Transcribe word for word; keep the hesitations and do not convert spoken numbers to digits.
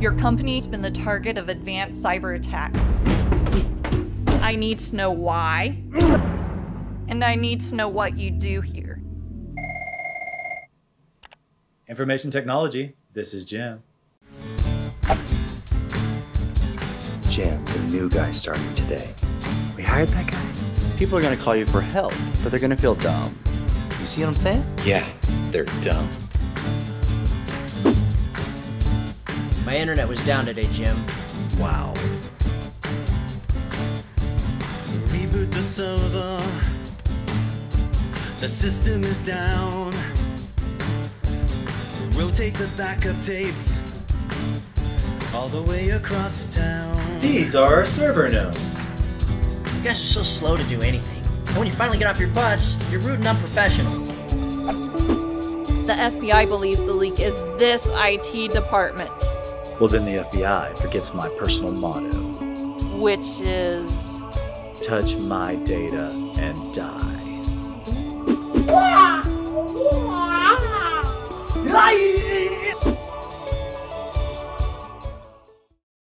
Your company's been the target of advanced cyber attacks. I need to know why, and I need to know what you do here. Information technology, this is Jim. Jim, the new guy starting today. We hired that guy? People are gonna call you for help, but they're gonna feel dumb. You see what I'm saying? Yeah, they're dumb. My internet was down today, Jim. Wow. Reboot the server. The system is down. Rotate the backup tapes all the way across town. These are our server gnomes. You guys are so slow to do anything. And when you finally get off your butts, you're rude and unprofessional. The F B I believes the leak is this I T department. Well, then the F B I forgets my personal motto. Which is? Touch my data and die. Yeah. Yeah.